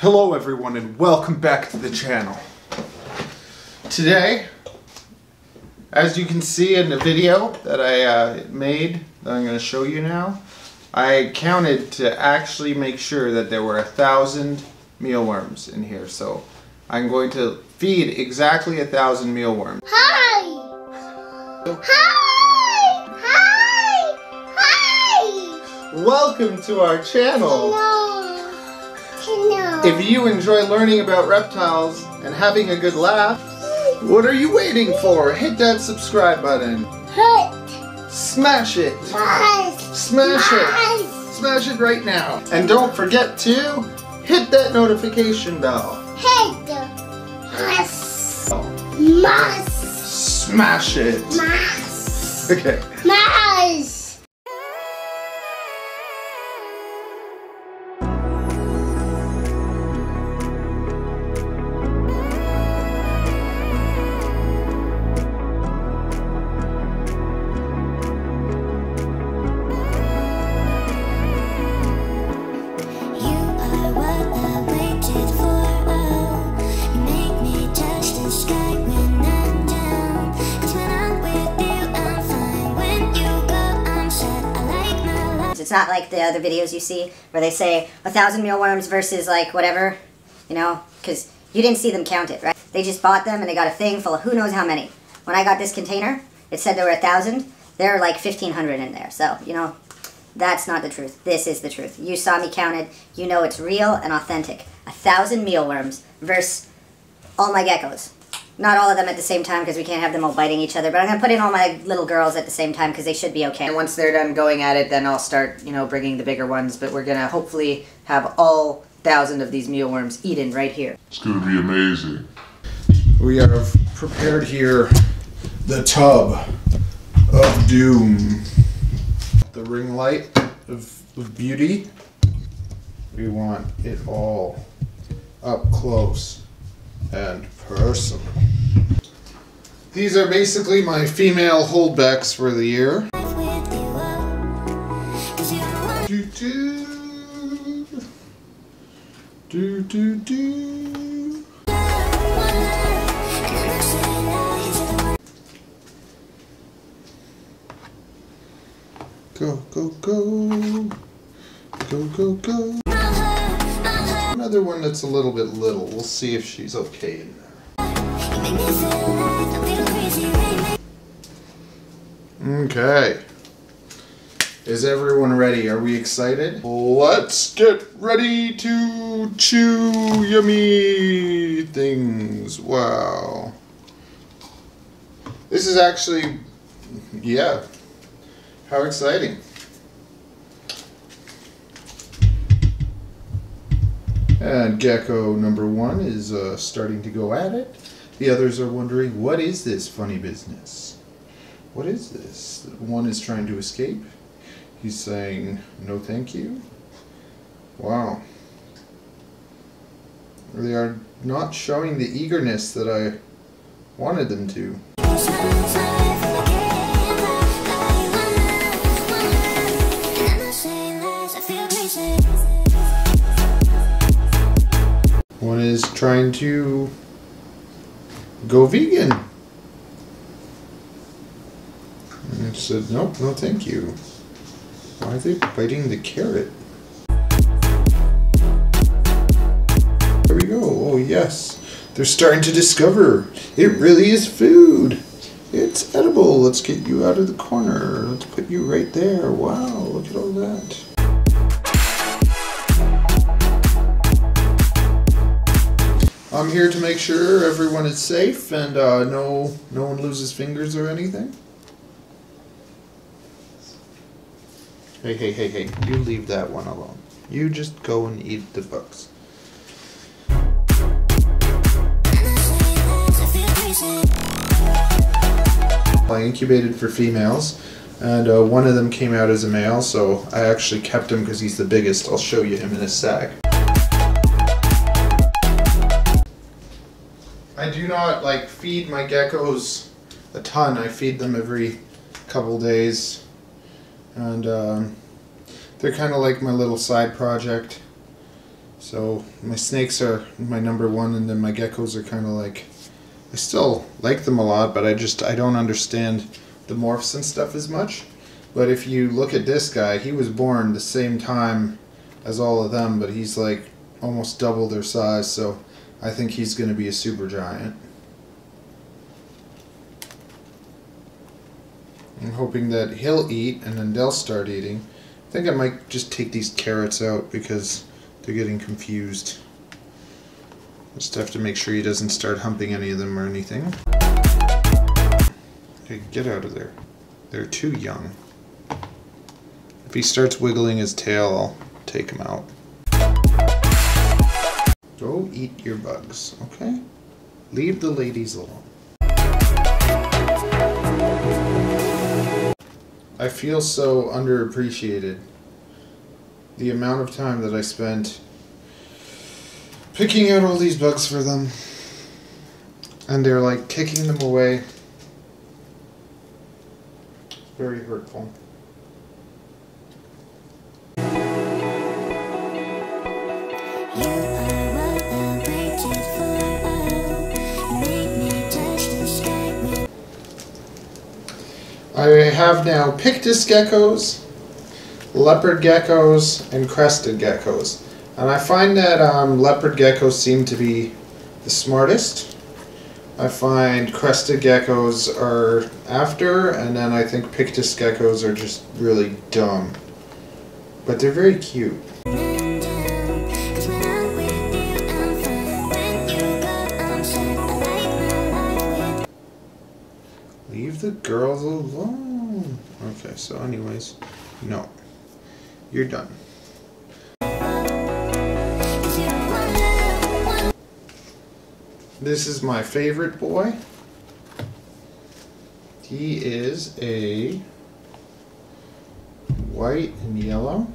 Hello everyone and welcome back to the channel. Today, as you can see in the video that I made, that I'm going to show you now, I counted to actually make sure that there were 1,000 mealworms in here. So I'm going to feed exactly 1,000 mealworms. Hi! Hi! Hi! Hi! Welcome to our channel! Hello. If you enjoy learning about reptiles and having a good laugh, what are you waiting for? Hit that subscribe button. Hit. Smash it. Nice. Smash nice. It. Smash it right now. And don't forget to hit that notification bell. Hit. Yes. Must. Smash it. Must. Okay. Must. It's not like the other videos you see where they say 1,000 mealworms versus like whatever, you know, because you didn't see them count it, right? They just bought them and they got a thing full of who knows how many. When I got this container, it said there were 1,000. There are like 1,500 in there. So, you know, that's not the truth. This is the truth. You saw me counted. You know it's real and authentic. 1,000 mealworms versus all my geckos. Not all of them at the same time because we can't have them all biting each other, but I'm going to put in all my little girls at the same time because they should be okay. And once they're done going at it, then I'll start, you know, bringing the bigger ones, but we're going to hopefully have all 1,000 of these mealworms eaten right here. It's going to be amazing. We have prepared here the tub of doom. The ring light of beauty. We want it all up close and personal. These are basically my female holdbacks for the year. Do do do do do. Go go go go go go. Another one that's a little bit little. We'll see if she's okay in there. Okay. Is everyone ready? Are we excited? Let's get ready to chew yummy things. Wow. This is actually, yeah. How exciting. And gecko number one is starting to go at it. The others are wondering, what is this funny business? What is this? One is trying to escape. He's saying, no thank you. Wow. They are not showing the eagerness that I wanted them to. One is trying to go vegan. And it said, nope, no thank you. Why are they biting the carrot? There we go, oh yes. They're starting to discover, it really is food. It's edible, let's get you out of the corner. Let's put you right there, wow, look at all that. I'm here to make sure everyone is safe and no one loses fingers or anything. Hey, hey, hey, hey, you leave that one alone. You just go and eat the bugs. I incubated for females and one of them came out as a male, so I actually kept him because he's the biggest. I'll show you him in a sec. I do not, like, feed my geckos a ton. I feed them every couple days. And they're kind of like my little side project. So my snakes are my number one, and then my geckos are kind of like, I still like them a lot, but I don't understand the morphs and stuff as much. But if you look at this guy, he was born the same time as all of them, but he's like almost double their size, so I think he's going to be a supergiant. I'm hoping that he'll eat and then they'll start eating. I think I might just take these carrots out because they're getting confused. Just have to make sure he doesn't start humping any of them or anything. Okay, get out of there. They're too young. If he starts wiggling his tail, I'll take him out. Go eat your bugs, okay? Leave the ladies alone. I feel so underappreciated. The amount of time that I spent picking out all these bugs for them, and they're like kicking them away. It's very hurtful. I have now Pictus geckos, Leopard geckos, and Crested geckos. And I find that Leopard geckos seem to be the smartest. I find Crested geckos are after, and then I think Pictus geckos are just really dumb. But they're very cute. Leave the girls alone. Okay, so anyways, no. You're done. This is my favorite boy. He is a white and yellow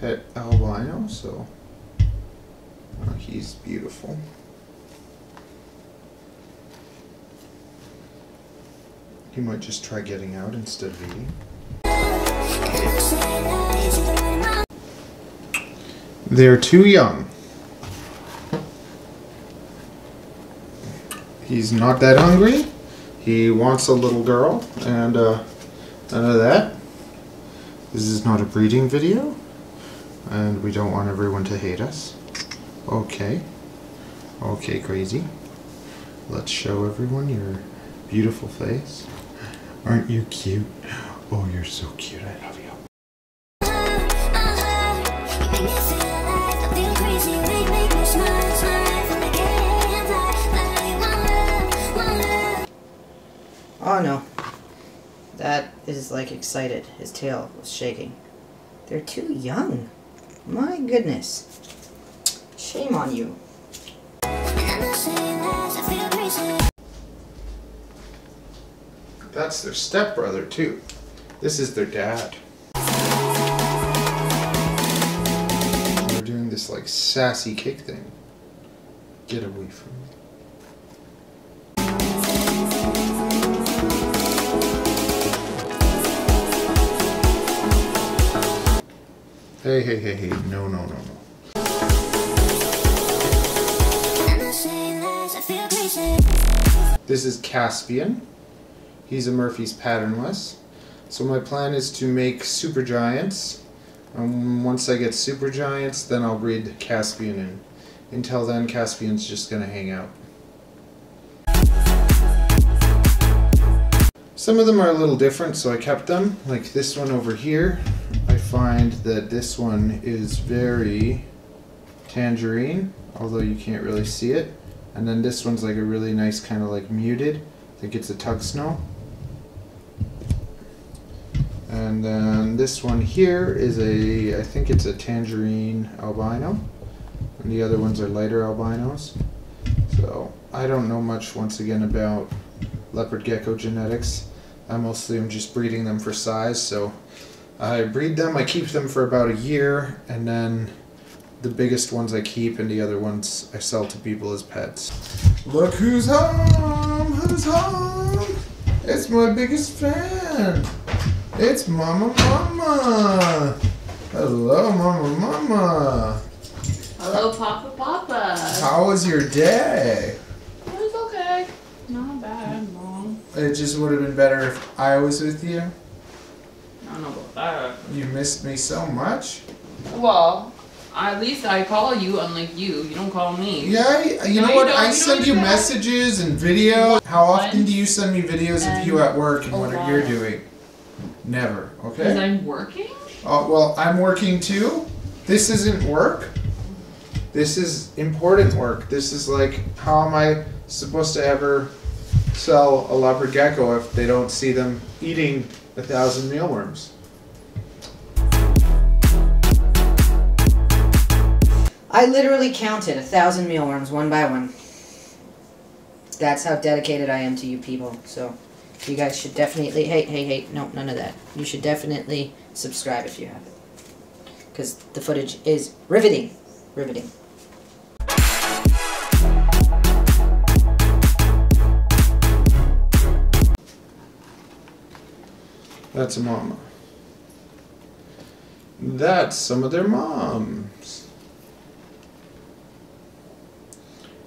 pet albino, so he's beautiful. He might just try getting out instead of eating. They're too young. He's not that hungry. He wants a little girl, and none of that. This is not a breeding video, and we don't want everyone to hate us. Okay. Okay, crazy. Let's show everyone your beautiful face. Aren't you cute? Oh, you're so cute. I love you. Oh no. That is like excited. His tail was shaking. They're too young. My goodness. Shame on you. That's their stepbrother, too. This is their dad. They're doing this, like, sassy kick thing. Get away from me. Hey, hey, hey, hey. No, no, no, no. This is Caspian. He's a Murphy's Patternless. So my plan is to make supergiants. Once I get supergiants, then I'll breed Caspian in. Until then, Caspian's just going to hang out. Some of them are a little different, so I kept them. Like this one over here. I find that this one is very tangerine, although you can't really see it. And then this one's like a really nice kind of like muted. I think it's a tug snow. And then this one here is I think it's a tangerine albino. And the other ones are lighter albinos. So I don't know much, once again, about leopard gecko genetics. I mostly am just breeding them for size. So I breed them, I keep them for about a year, and then the biggest ones I keep and the other ones I sell to people as pets. Look who's home! Who's home? It's my biggest fan! It's Mama Mama! Hello, Mama. Hello, Papa. How was your day? It was okay. Not bad, Mom. It just would have been better if I was with you. I don't know about that. You missed me so much. Well, at least I call you, unlike you. You don't call me. Yeah, you know what? I send you messages and videos. How often do you send me videos of you at work and what you're doing? Never, okay? Because I'm working? Oh, well, I'm working too. This isn't work. This is important work. This is like, how am I supposed to ever sell a leopard gecko if they don't see them eating 1,000 mealworms? I literally counted 1,000 mealworms one by one. That's how dedicated I am to you people. So you guys should definitely, hey, no, none of that. You should definitely subscribe if you haven't, because the footage is riveting, riveting. That's a mama. That's some of their moms.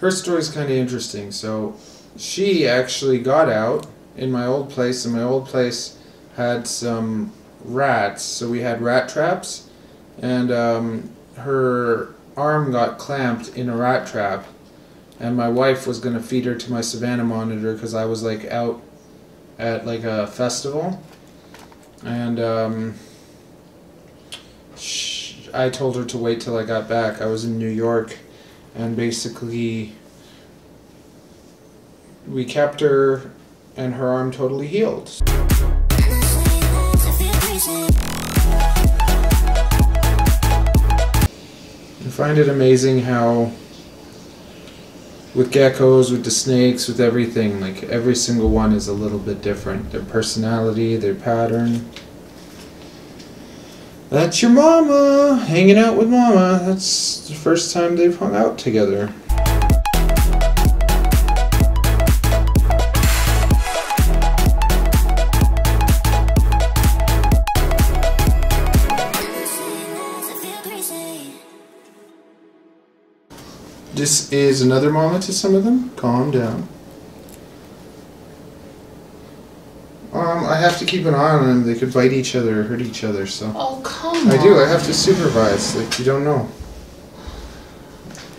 Her story's kind of interesting. So she actually got out in my old place, and my old place had some rats. So we had rat traps, and her arm got clamped in a rat trap, and my wife was going to feed her to my Savannah monitor because I was like out at like a festival. And I told her to wait till I got back. I was in New York, and basically we kept her, and her arm totally healed. I find it amazing how with geckos, with the snakes, with everything, like every single one is a little bit different. Their personality, their pattern. That's your mama, hanging out with mama. That's the first time they've hung out together. This is another mama to some of them. Calm down. I have to keep an eye on them. They could bite each other or hurt each other, so. Oh, come on. I do. I have to supervise. Like, you don't know.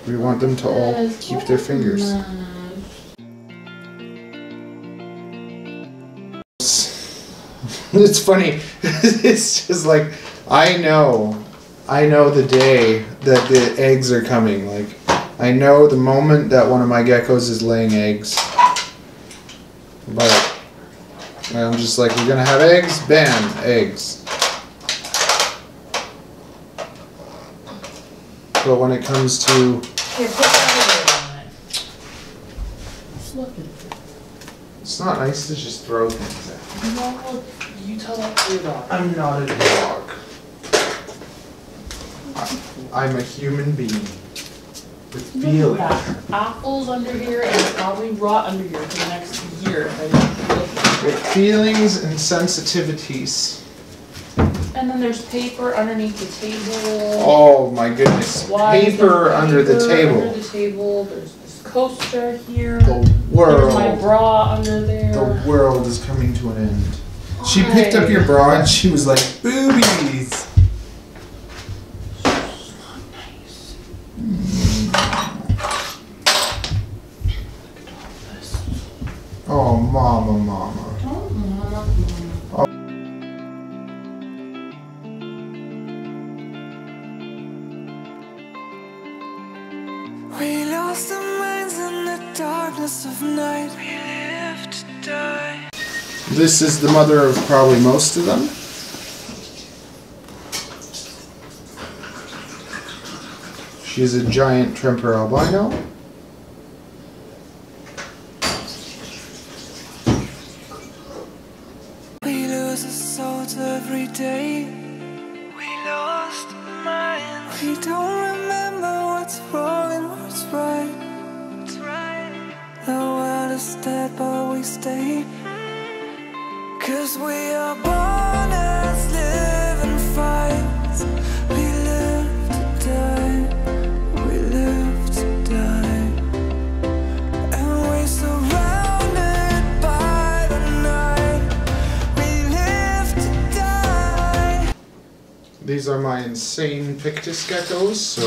We want them to all keep their fingers. It's funny. It's just like, I know the day that the eggs are coming. Like, I know the moment that one of my geckos is laying eggs, but I'm just like, we're gonna have eggs, bam, eggs. But when it comes to... It's not nice to just throw things at. No, you tell that to your dog. I'm not a dog. I'm a human being. Feel apples under here, and probably rot under here for the next year. With feelings and sensitivities. And then there's paper underneath the table. Oh my goodness! Paper under the table. Under the table. There's this coaster here. The world. There's my bra under there. The world is coming to an end. She picked up your bra and she was like, boobies. Oh, mama. Oh, mama. We lost our minds in the darkness of night. We live to die. This is the mother of probably most of them. She's a giant Tremper albino. Cause we are born as living fires. these are my insane Pictus geckos, so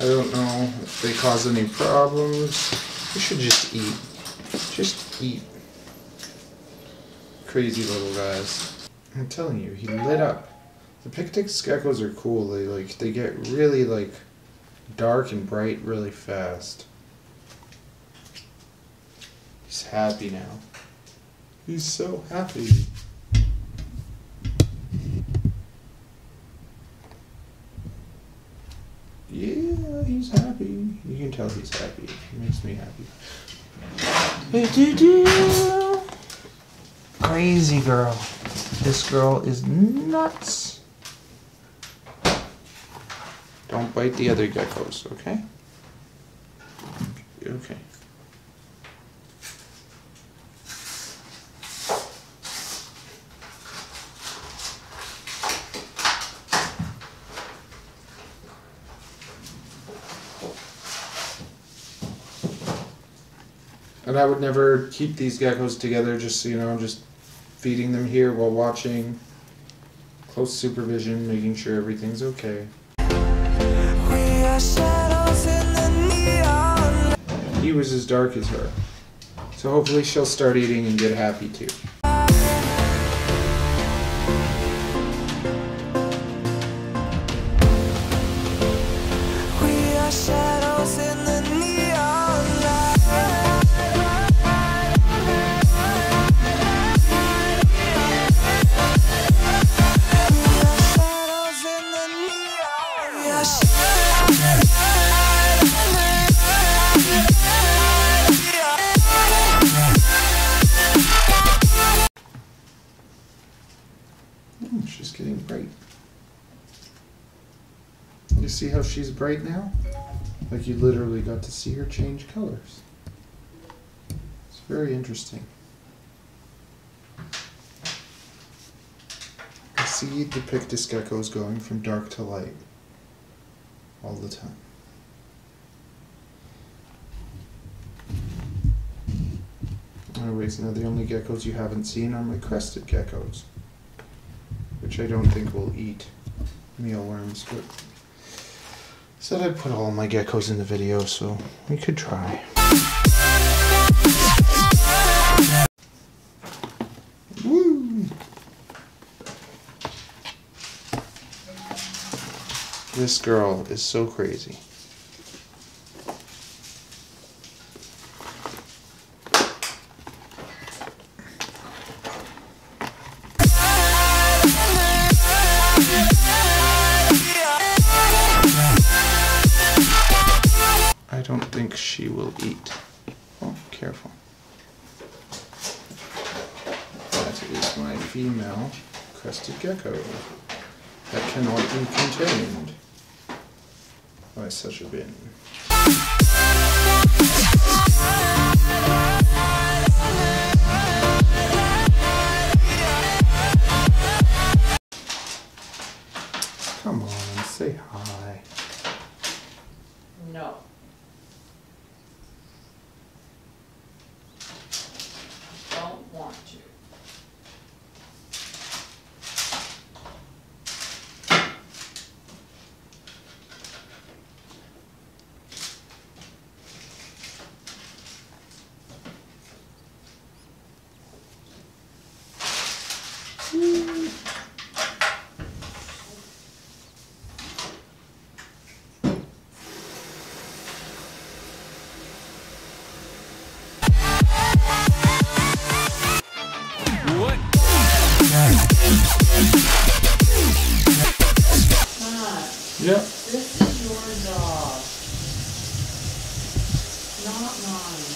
I don't know if they cause any problems. You should just eat. Just eat. Crazy little guys. I'm telling you, he lit up. The Pictus geckos are cool. They get really dark and bright really fast. He's happy now. He's so happy. Yeah, he's happy. You can tell he's happy. It makes me happy. Crazy girl. This girl is nuts. Don't bite the other geckos, okay? Okay. And I would never keep these geckos together, just so you know, just feeding them here while watching, close supervision, making sure everything's okay. He was as dark as her. So hopefully she'll start eating and get happy too. She's getting bright. You see how she's bright now? Like you literally got to see her change colors. It's very interesting. I see the Pictus geckos going from dark to light all the time. Anyways, now the only geckos you haven't seen are my crested geckos, which I don't think will eat mealworms, but I said I'd put all my geckos in the video, so we could try. Woo! This girl is so crazy. I don't think she will eat. Oh, careful. That is my female crested gecko. That cannot be contained by such a bin. Come on, say hi. No. Yep. This is your dog, not mine.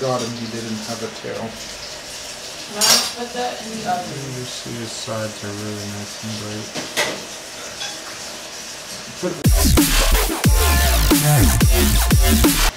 got him, he didn't have a tail. Now put that in the oven. You see his sides are really nice and bright.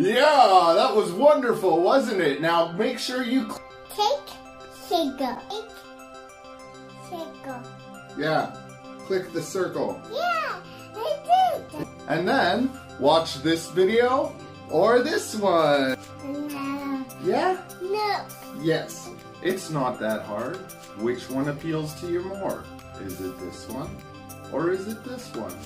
Yeah, that was wonderful, wasn't it? Now make sure you click circle. Yeah, click the circle. Yeah, I did. And then watch this video or this one. No. Yeah? No. Yes, it's not that hard. Which one appeals to you more? Is it this one or is it this one?